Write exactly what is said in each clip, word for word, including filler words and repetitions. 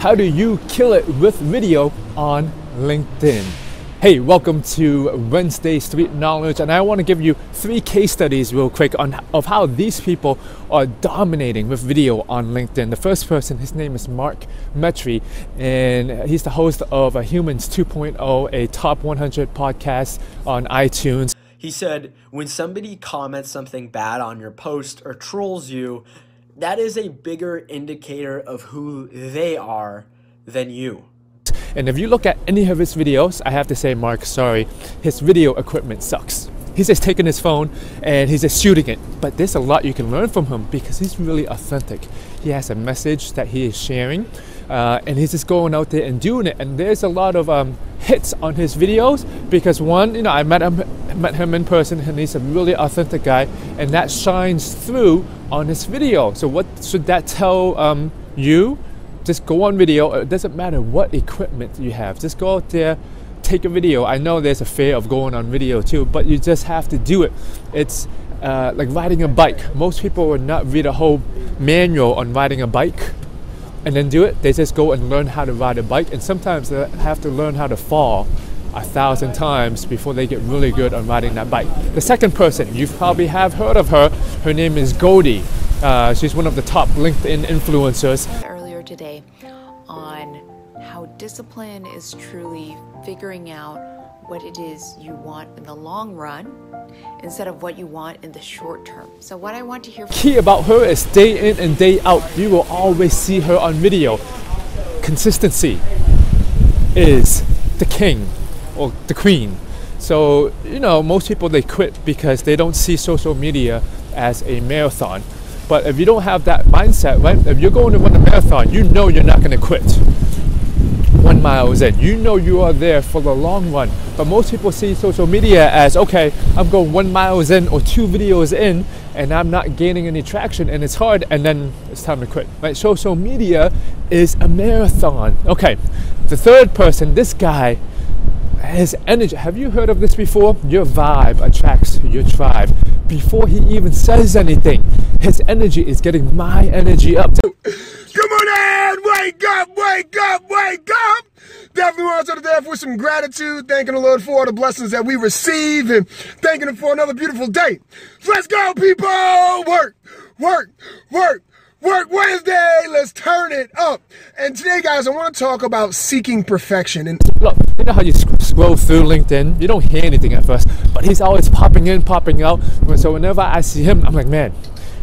How do you kill it with video on LinkedIn? Hey, welcome to Wednesday Street Knowledge, and I want to give you three case studies real quick on of how these people are dominating with video on LinkedIn. The first person, his name is Mark Metry, and he's the host of Humans two point oh, a top one hundred podcast on iTunes. He said, when somebody comments something bad on your post or trolls you, that is a bigger indicator of who they are than you. And if you look at any of his videos, I have to say, Mark, sorry, his video equipment sucks. He's just taking his phone and he's just shooting it. But there's a lot you can learn from him because he's really authentic. He has a message that he is sharing, uh, and he's just going out there and doing it. And there's a lot of um, hits on his videos because, one, you know, I met him, met him in person, and he's a really authentic guy, and that shines through on his video. So what should that tell um, you? Just go on video. It doesn't matter what equipment you have. Just go out there, take a video. I know there's a fear of going on video too, but you just have to do it. It's uh, like riding a bike. Most people would not read a whole manual on riding a bike and then do it. They just go and learn how to ride a bike, and sometimes they have to learn how to fall a thousand times before they get really good on riding that bike. The second person, you probably have heard of her. Her name is Goldie. Uh, she's one of the top LinkedIn influencers. Today on how discipline is truly figuring out what it is you want in the long run instead of what you want in the short term. So what I want to hear from key about her is day in and day out. You will always see her on video. Consistency is the king or the queen. So, you know, most people, they quit because they don't see social media as a marathon. But if you don't have that mindset, right? If you're going to run a marathon, you know you're not going to quit one mile in. You know you are there for the long run. But most people see social media as, okay, I'm going one mile in or two videos in and I'm not gaining any traction and it's hard and then it's time to quit, right? Social media is a marathon. Okay, the third person, this guy, his energy. Have you heard of this before? Your vibe attracts your tribe. Before he even says anything, his energy is getting my energy up too. Come on in! Wake up! Wake up! Wake up! Definitely want to start today with some gratitude, thanking the Lord for all the blessings that we receive and thanking Him for another beautiful day. Let's go, people! Work! Work! Work! Work Wednesday! Let's turn it up! And today, guys, I want to talk about seeking perfection. And look, you know how you sc scroll through LinkedIn? You don't hear anything at first, but he's always popping in, popping out. So whenever I see him, I'm like, man,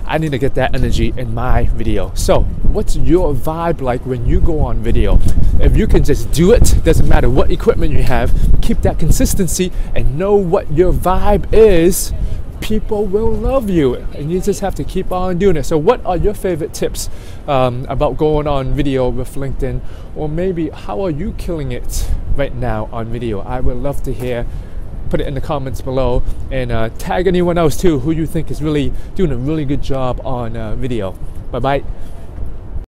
I need to get that energy in my video. So what's your vibe like when you go on video? If you can just do it, doesn't matter what equipment you have, keep that consistency and know what your vibe is. People will love you, and you just have to keep on doing it. So what are your favorite tips um, about going on video with LinkedIn? Or maybe how are you killing it right now on video? I would love to hear. Put it in the comments below, and uh, tag anyone else too who you think is really doing a really good job on uh, video. Bye bye.